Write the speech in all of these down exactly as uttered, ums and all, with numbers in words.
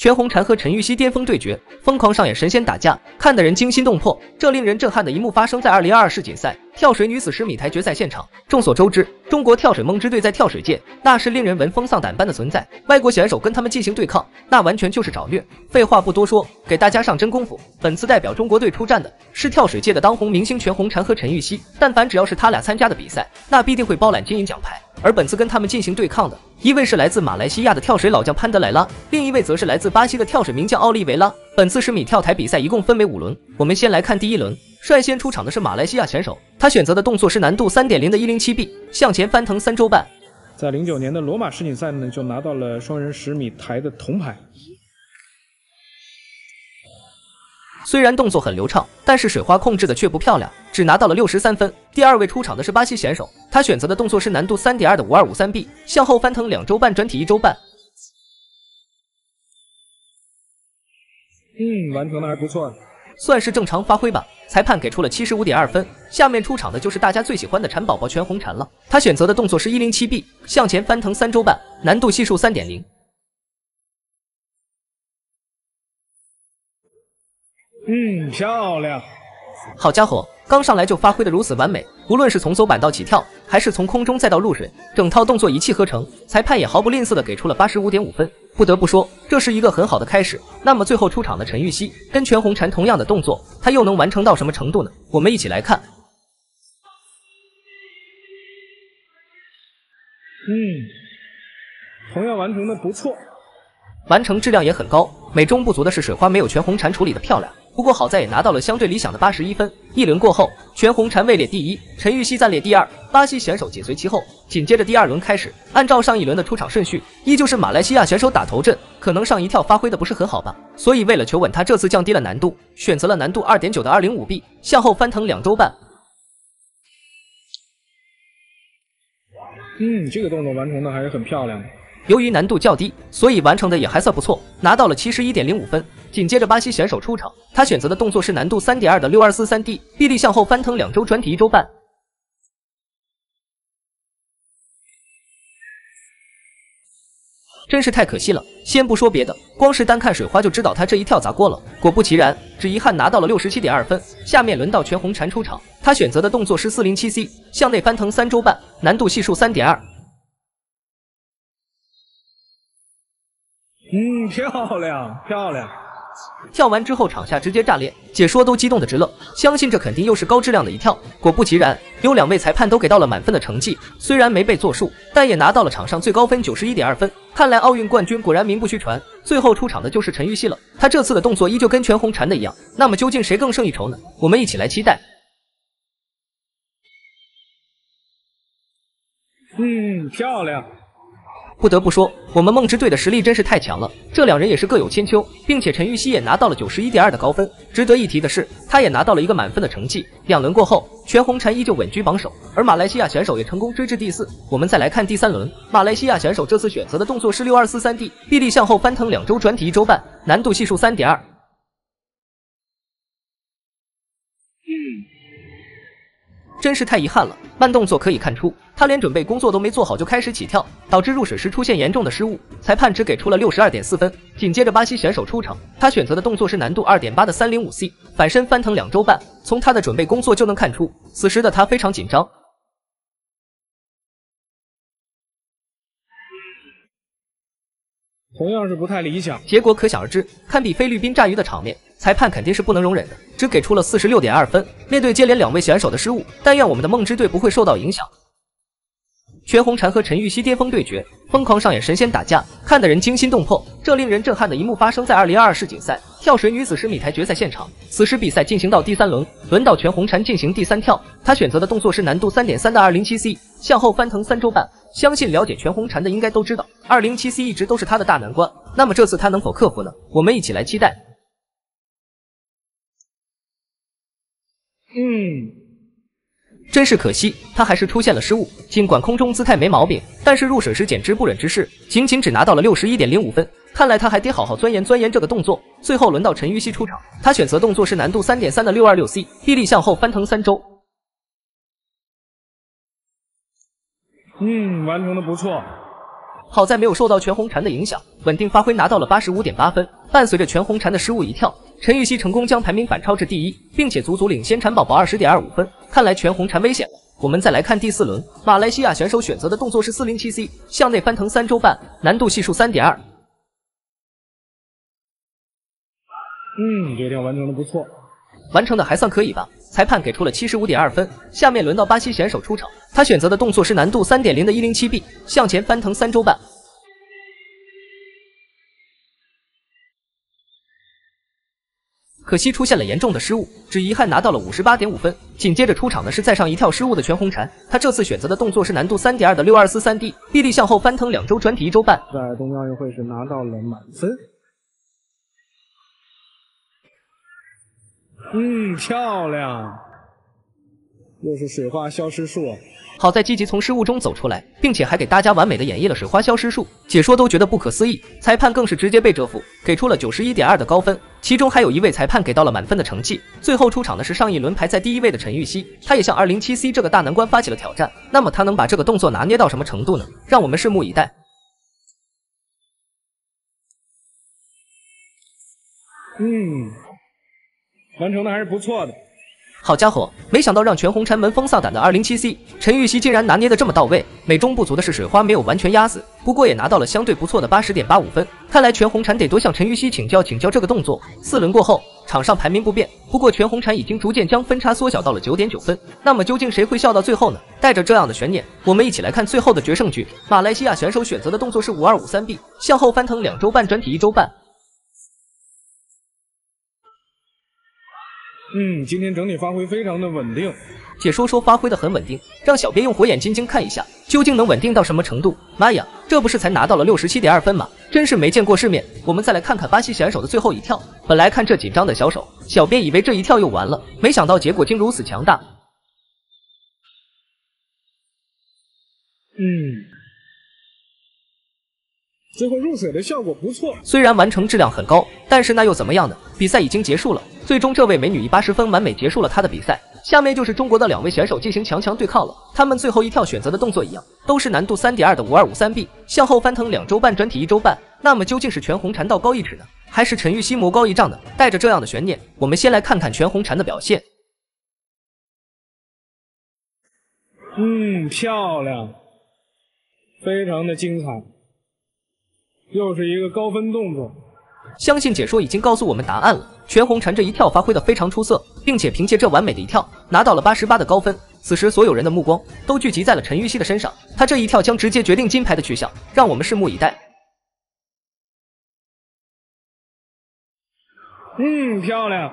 全红婵和陈芋汐巅峰对决，疯狂上演神仙打架，看得人惊心动魄。这令人震撼的一幕发生在二零二二世锦赛跳水女子十米台决赛现场。众所周知，中国跳水梦之队在跳水界那是令人闻风丧胆般的存在，外国选手跟他们进行对抗，那完全就是找虐。废话不多说，给大家上真功夫。本次代表中国队出战的是跳水界的当红明星全红婵和陈芋汐，但凡只要是他俩参加的比赛，那必定会包揽金银奖牌。而本次跟他们进行对抗的，一位是来自马来西亚的跳水老将潘德莱拉，另一位则是来自巴西的跳水名将奥利维拉。本次十米跳台比赛一共分为五轮，我们先来看第一轮。率先出场的是马来西亚选手，他选择的动作是难度 三点零 的 一零七 B 向前翻腾三周半。在零九年的罗马世锦赛呢，就拿到了双人十米台的铜牌。虽然动作很流畅，但是水花控制的却不漂亮，只拿到了六十三分。第二位出场的是巴西选手，他选择的动作是难度 三点二 的 五二五三 B 向后翻腾两周半转体一周半。嗯，完成的还不错，算是正常发挥吧。裁判给出了 七十五点二 分。下面出场的就是大家最喜欢的婵宝宝全红婵了，他选择的动作是 一零七 B 向前翻腾三周半，难度系数 三点零。嗯，漂亮！好家伙，刚上来就发挥的如此完美，无论是从走板到起跳，还是从空中再到入水，整套动作一气呵成。裁判也毫不吝啬的给出了 八十五点五 分。不得不说，这是一个很好的开始。那么最后出场的陈芋汐跟全红婵同样的动作，她又能完成到什么程度呢？我们一起来看。嗯，同样完成的不错，完成质量也很高。美中不足的是水花没有全红婵处理的漂亮。不过好在也拿到了相对理想的八十一分。一轮过后，全红婵位列第一，陈芋汐暂列第二，巴西选手紧随其后。紧接着第二轮开始，按照上一轮的出场顺序，依旧是马来西亚选手打头阵，可能上一跳发挥的不是很好吧，所以为了求稳，他这次降低了难度，选择了难度 二点九 的 二零五 B 向后翻腾两周半。嗯，这个动作完成的还是很漂亮的。由于难度较低，所以完成的也还算不错，拿到了 七十一点零五 分。紧接着巴西选手出场，他选择的动作是难度 三点二 的 六二四三 D 臂力向后翻腾两周转体一周半。真是太可惜了，先不说别的，光是单看水花就知道他这一跳砸锅了。果不其然，只遗憾拿到了 六十七点二 分。下面轮到全红婵出场，他选择的动作是 四零七 C 向内翻腾三周半，难度系数 三点二。嗯，漂亮漂亮！跳完之后场下直接炸裂，解说都激动的直乐，相信这肯定又是高质量的一跳。果不其然，有两位裁判都给到了满分的成绩，虽然没被作数，但也拿到了场上最高分 九十一点二 分。看来奥运冠军果然名不虚传。最后出场的就是陈芋汐了，她这次的动作依旧跟全红婵的一样，那么究竟谁更胜一筹呢？我们一起来期待。嗯，漂亮。不得不说，我们梦之队的实力真是太强了，这两人也是各有千秋，并且陈芋汐也拿到了 九十一点二 的高分。值得一提的是，她也拿到了一个满分的成绩。两轮过后，全红婵依旧稳居榜首，而马来西亚选手也成功追至第四。我们再来看第三轮，马来西亚选手这次选择的动作是 六二四三 D 臂力向后翻腾两周转体一周半，难度系数 三点二。真是太遗憾了，慢动作可以看出，他连准备工作都没做好就开始起跳，导致入水时出现严重的失误。裁判只给出了 六十二点四 分。紧接着巴西选手出场，他选择的动作是难度 二点八 的 三零五 C 反身翻腾两周半。从他的准备工作就能看出，此时的他非常紧张。同样是不太理想，结果可想而知，堪比菲律宾炸鱼的场面，裁判肯定是不能容忍的，只给出了 四十六点二 分。面对接连两位选手的失误，但愿我们的梦之队不会受到影响。全红婵和陈芋汐巅峰对决，疯狂上演神仙打架，看得人惊心动魄。这令人震撼的一幕发生在二零二二世锦赛跳水女子十米台决赛现场。此时比赛进行到第三轮，轮到全红婵进行第三跳，她选择的动作是难度 三点三 的 二零七 C 向后翻腾三周半。相信了解全红婵的应该都知道 ，二零七 C 一直都是她的大难关。那么这次她能否克服呢？我们一起来期待。嗯。真是可惜，他还是出现了失误。尽管空中姿态没毛病，但是入水时简直不忍直视，仅仅只拿到了 六十一点零五 分。看来他还得好好钻研钻研这个动作。最后轮到陈芋汐出场，他选择动作是难度 三点三 的 六二六 C 臂力向后翻腾三周。嗯，完成的不错。好在没有受到全红婵的影响，稳定发挥拿到了 八十五点八 分。伴随着全红婵的失误一跳，陈芋汐成功将排名反超至第一，并且足足领先婵宝宝 二十点二五 分。看来全红婵危险了。 我们再来看第四轮，马来西亚选手选择的动作是 四零七C 向内翻腾三周半，难度系数 三点二。嗯，这点完成的不错，完成的还算可以吧。裁判给出了 七十五点二 分。下面轮到巴西选手出场，他选择的动作是难度 三点零 的 一零七B 向前翻腾三周半。 可惜出现了严重的失误，只遗憾拿到了 五十八点五 分。紧接着出场的是再上一跳失误的全红婵，她这次选择的动作是难度 三点二 的 六二四三D， 臂力向后翻腾两周转体一周半，在东京奥运会是拿到了满分。嗯，漂亮，又是水花消失术。 好在积极从失误中走出来，并且还给大家完美的演绎了水花消失术，解说都觉得不可思议，裁判更是直接被折服，给出了 九十一点二 的高分，其中还有一位裁判给到了满分的成绩。最后出场的是上一轮排在第一位的陈芋汐，她也向 二零七C 这个大难关发起了挑战。那么她能把这个动作拿捏到什么程度呢？让我们拭目以待。嗯，完成的还是不错的。 好家伙，没想到让全红婵闻风丧胆的 二零七C 陈芋汐竟然拿捏的这么到位。美中不足的是水花没有完全压死，不过也拿到了相对不错的 八十点八五 分。看来全红婵得多向陈芋汐请教请教这个动作。四轮过后，场上排名不变，不过全红婵已经逐渐将分差缩小到了 九点九 分。那么究竟谁会笑到最后呢？带着这样的悬念，我们一起来看最后的决胜局。马来西亚选手选择的动作是 五二五三B 向后翻腾两周半，转体一周半。 嗯，今天整体发挥非常的稳定。解说说发挥的很稳定，让小编用火眼金睛看一下，究竟能稳定到什么程度？妈呀，这不是才拿到了 六十七点二 分吗？真是没见过世面。我们再来看看巴西选手的最后一跳。本来看这紧张的小手，小编以为这一跳又完了，没想到结果竟如此强大。嗯。 最后入水的效果不错，虽然完成质量很高，但是那又怎么样呢？比赛已经结束了，最终这位美女以八十分完美结束了她的比赛。下面就是中国的两位选手进行强强对抗了，他们最后一跳选择的动作一样，都是难度 三点二 的 五二五三B 向后翻腾两周半，转体一周半。那么究竟是全红婵道高一尺呢，还是陈芋汐魔高一丈呢？带着这样的悬念，我们先来看看全红婵的表现。嗯，漂亮，非常的精彩。 又是一个高分动作，相信解说已经告诉我们答案了。全红婵这一跳发挥的非常出色，并且凭借这完美的一跳拿到了八十八的高分。此时，所有人的目光都聚集在了陈芋汐的身上，她这一跳将直接决定金牌的去向，让我们拭目以待。嗯，漂亮。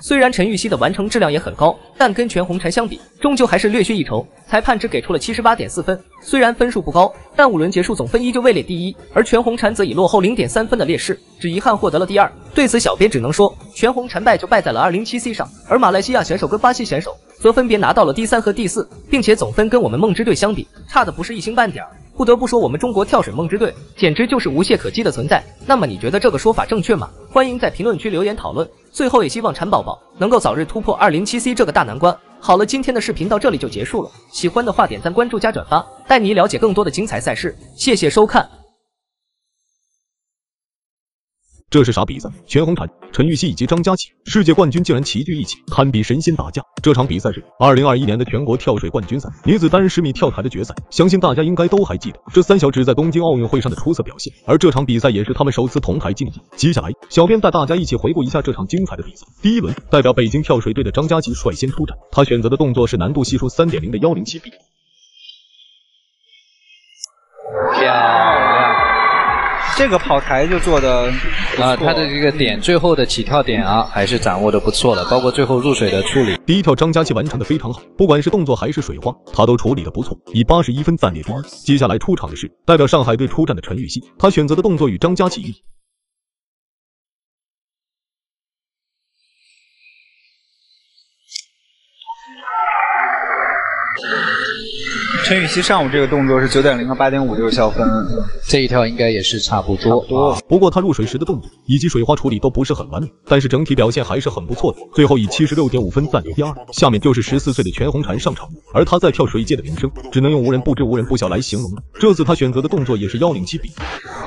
虽然陈芋汐的完成质量也很高，但跟全红婵相比，终究还是略逊一筹。裁判只给出了 七十八点四 分。 虽然分数不高，但五轮结束总分依旧位列第一，而全红婵则以落后 零点三 分的劣势，只遗憾获得了第二。对此，小编只能说，全红婵败就败在了 二零七C 上，而马来西亚选手跟巴西选手则分别拿到了第三和第四，并且总分跟我们梦之队相比，差的不是一星半点。不得不说，我们中国跳水梦之队简直就是无懈可击的存在。那么，你觉得这个说法正确吗？欢迎在评论区留言讨论。最后，也希望婵宝宝能够早日突破 二零七C 这个大难关。 好了，今天的视频到这里就结束了。喜欢的话，点赞、关注、加转发，带你了解更多的精彩赛事。谢谢收看。这是啥比赛？全红婵、陈芋汐以及张家齐世界冠军竟然齐聚一起，堪比神仙打架。这场比赛是二零二一年的全国跳水冠军赛女子单人十米跳台的决赛，相信大家应该都还记得这三小只在东京奥运会上的出色表现。而这场比赛也是他们首次同台竞技。接下来，小编带大家一起回顾一下这场精彩的比赛。第一轮，代表北京跳水队的张家齐率先出战，他选择的动作是难度系数 三点零 的 一零七B。漂亮！ 这个跑台就做的啊，他的这个点最后的起跳点啊，还是掌握的不错的，包括最后入水的处理。第一跳张家齐完成的非常好，不管是动作还是水花，他都处理的不错，以八十一分暂列第一。接下来出场的是代表上海队出战的陈芋汐，他选择的动作与张家齐一样。陈雨希上午这个动作是 九点零 和 八点五 六校分，这一跳应该也是差不多。差不多。啊、不过他入水时的动作以及水花处理都不是很完美，但是整体表现还是很不错的。最后以 七十六点五 分暂留第二。下面就是十四岁的全红婵上场，而他在跳水界的名声只能用无人不知、无人不晓来形容了。这次他选择的动作也是幺零七比。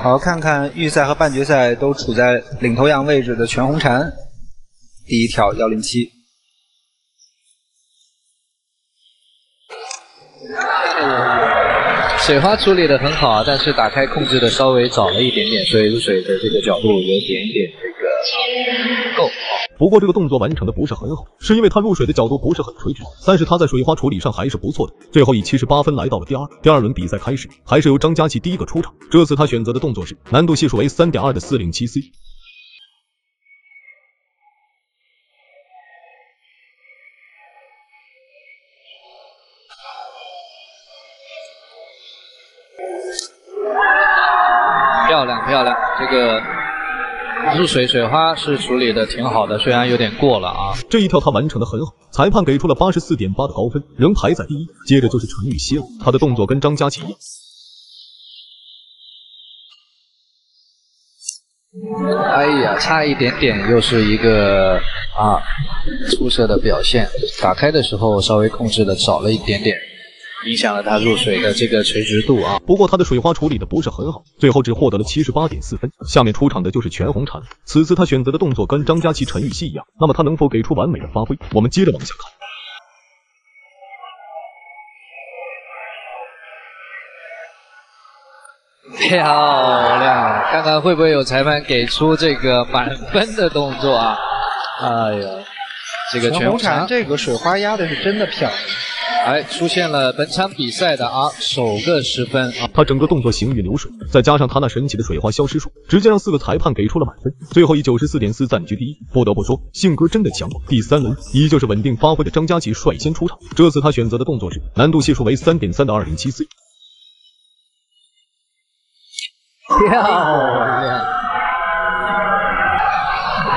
好，看看预赛和半决赛都处在领头羊位置的全红婵，第一跳幺零七。 水花处理的很好，但是打开控制的稍微早了一点点，所以入水的这个角度有点点这个够。不过这个动作完成的不是很好，是因为他入水的角度不是很垂直，但是他在水花处理上还是不错的。最后以七十八分来到了第二。第二轮比赛开始，还是由张家琪第一个出场。这次他选择的动作是难度系数为 三点二 的 四零七 C。 漂亮漂亮，这个入水水花是处理的挺好的，虽然有点过了啊。这一跳他完成的很好，裁判给出了 八十四点八 的高分，仍排在第一。接着就是陈雨希了，他的动作跟张家琪一样。哎呀，差一点点，又是一个啊出色的表现。打开的时候稍微控制的少了一点点。 影响了他入水的这个垂直度啊，不过他的水花处理的不是很好，最后只获得了 七十八点四 分。下面出场的就是全红婵，此次他选择的动作跟张家琪、陈雨希一样，那么他能否给出完美的发挥？我们接着往下看。漂亮，看看会不会有裁判给出这个满分的动作啊？哎呀，这个全红婵这个水花压的是真的漂亮。 哎，出现了本场比赛的啊首个失分啊！他整个动作行云流水，再加上他那神奇的水花消失术，直接让四个裁判给出了满分。最后以 九十四点四 暂居第一。不得不说，性格真的强。第三轮依旧是稳定发挥的张家琪率先出场，这次他选择的动作是难度系数为 三点三 的 二零七 C。Yeah.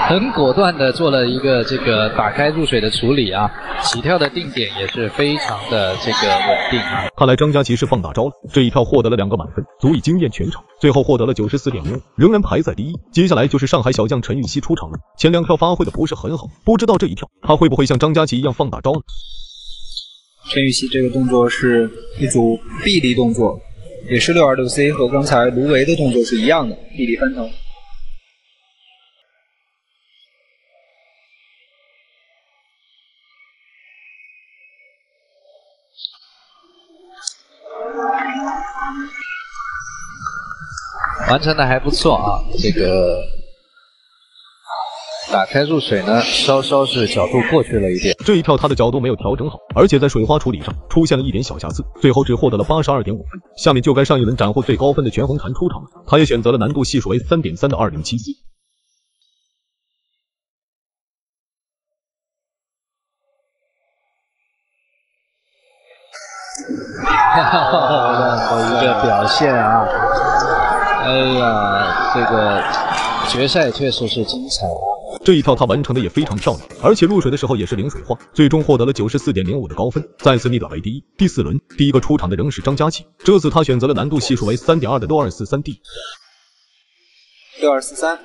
很果断的做了一个这个打开入水的处理啊，起跳的定点也是非常的这个稳定啊。看来张家琪是放大招了，这一跳获得了两个满分，足以惊艳全场。最后获得了 九十四点五五， 仍然排在第一。接下来就是上海小将陈雨希出场了，前两跳发挥的不是很好，不知道这一跳他会不会像张家琪一样放大招呢？陈雨希这个动作是一组臂力动作，也是 六二六 C 和刚才卢维的动作是一样的，臂力翻腾。 完成的还不错啊，这个打开入水呢，稍稍是角度过去了一点。这一跳他的角度没有调整好，而且在水花处理上出现了一点小瑕疵，最后只获得了 八十二点五 分。下面就该上一轮斩获最高分的全红婵出场了，他也选择了难度系数为 三点三 的 二零七 C。 好的，一个表现啊！哎呀，这个决赛确实是精彩啊！这一跳他完成的也非常漂亮，而且入水的时候也是零水花，最终获得了 九十四点零五 的高分，再次逆转为第一。第四轮第一个出场的仍是张家琪，这次他选择了难度系数为 三点二 的 六二四三 D。六二四三。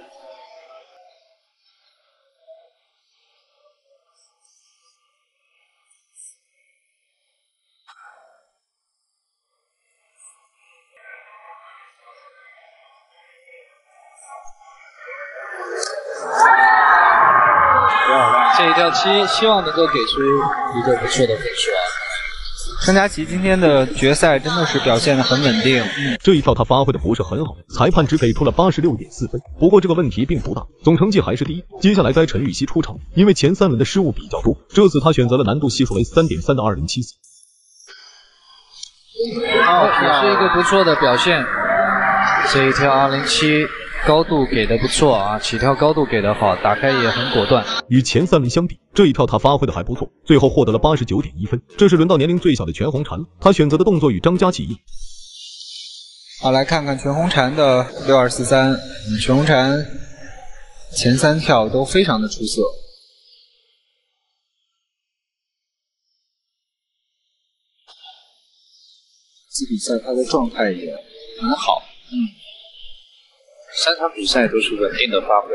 这一跳七，希望能够给出一个不错的分数啊。张家琪今天的决赛真的是表现得很稳定。嗯、这一跳他发挥的不是很好，裁判只给出了 八十六点四 分。不过这个问题并不大，总成绩还是第一。接下来该陈雨希出场，因为前三轮的失误比较多，这次他选择了难度系数为 三点三 的 二零七 C。哦，也是一个不错的表现。这一跳二零七。 高度给的不错啊，起跳高度给的好，打开也很果断。与前三轮相比，这一跳他发挥的还不错，最后获得了 八十九点一 分。这是轮到年龄最小的全红婵，他选择的动作与张家琪一样。好，来看看全红婵的六二四三，全红婵前三跳都非常的出色。季比赛他的状态也很好，嗯，三场比赛都是稳定的发挥。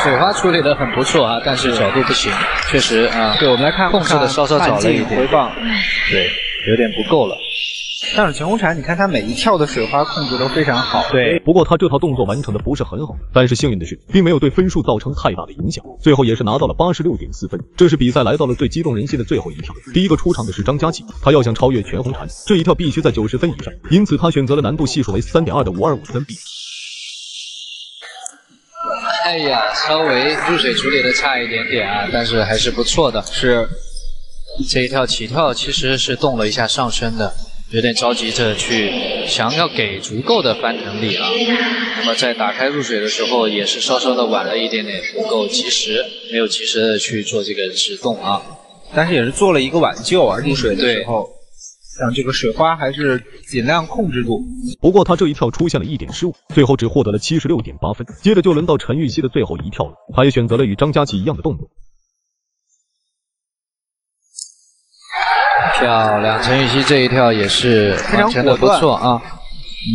嗯、水花处理的很不错啊，但是角度不行，确实啊，对我们来看控制的稍稍早了一点，回放，对，有点不够了。 但是全红婵，你看他每一跳的水花控制都非常好。对，不过他这套动作完成的不是很好，但是幸运的是，并没有对分数造成太大的影响。最后也是拿到了 八十六点四 分，这是比赛来到了最激动人心的最后一跳。第一个出场的是张家骥，他要想超越全红婵，这一跳必须在九十分以上，因此他选择了难度系数为 三点二 的五二五分比。哎呀，稍微入水处理的差一点点啊，但是还是不错的。是这一跳起跳其实是动了一下上身的。 有点着急着去，想要给足够的翻腾力啊。那么在打开入水的时候，也是稍稍的晚了一点点，不够及时，没有及时的去做这个制动啊。但是也是做了一个挽救啊，入水的时候，让这个水花还是尽量控制住。不过他这一跳出现了一点失误，最后只获得了 七十六点八 分。接着就轮到陈芋汐的最后一跳了，他也选择了与张家骥一样的动作。 漂亮，陈芋汐这一跳也是完成的不错啊。嗯，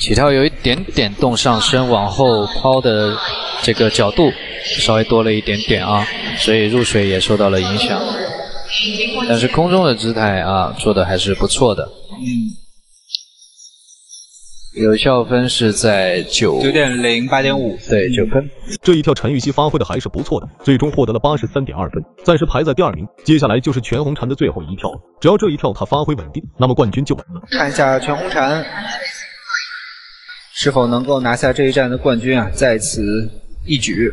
起跳有一点点动上身，往后抛的这个角度稍微多了一点点啊，所以入水也受到了影响。但是空中的姿态啊，做的还是不错的。嗯，有效分是在九九点零八点五，对，九分。这一跳陈芋汐发挥的还是不错的，最终获得了 八十三点二 分，暂时排在第二名。接下来就是全红婵的最后一跳了，只要这一跳她发挥稳定，那么冠军就稳了。看一下全红婵是否能够拿下这一站的冠军啊，在此一举。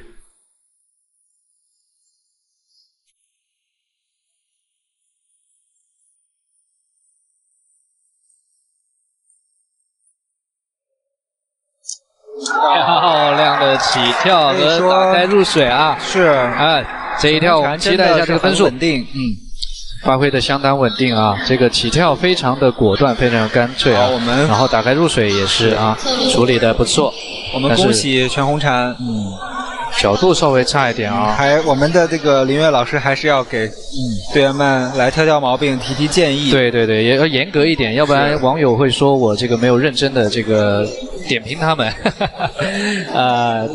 漂亮的起跳和打开入水啊，是啊，这一跳我们期待一下这个分数，稳定，嗯，发挥的相当稳定啊，这个起跳非常的果断，非常干脆啊，我们然后打开入水也是啊，处理的不错，我们恭喜全红婵，嗯，角度稍微差一点啊，还我们的这个林悦老师还是要给队员们来挑挑毛病，提提建议，对对对，也要严格一点，要不然网友会说我这个没有认真的这个。 点评他们，呃，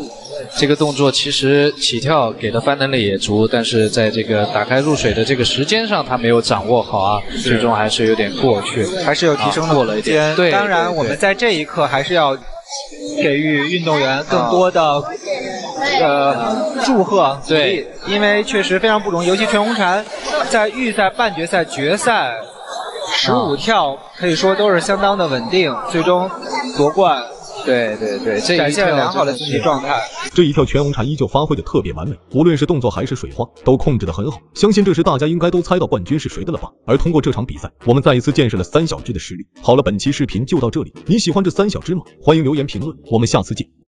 这个动作其实起跳给的翻腾力也足，但是在这个打开入水的这个时间上，他没有掌握好啊，最终还是有点过去，还是有提升的空间。对，当然我们在这一刻还是要给予运动员更多的呃祝贺，对，因为确实非常不容易，尤其全红婵在预赛、半决赛、决赛十五跳可以说都是相当的稳定，最终夺冠。 对对对，这一跳良好的身体状态。这一跳全红婵依旧发挥的特别完美，无论是动作还是水花都控制的很好。相信这时大家应该都猜到冠军是谁的了吧？而通过这场比赛，我们再一次见识了三小只的实力。好了，本期视频就到这里，你喜欢这三小只吗？欢迎留言评论，我们下次见。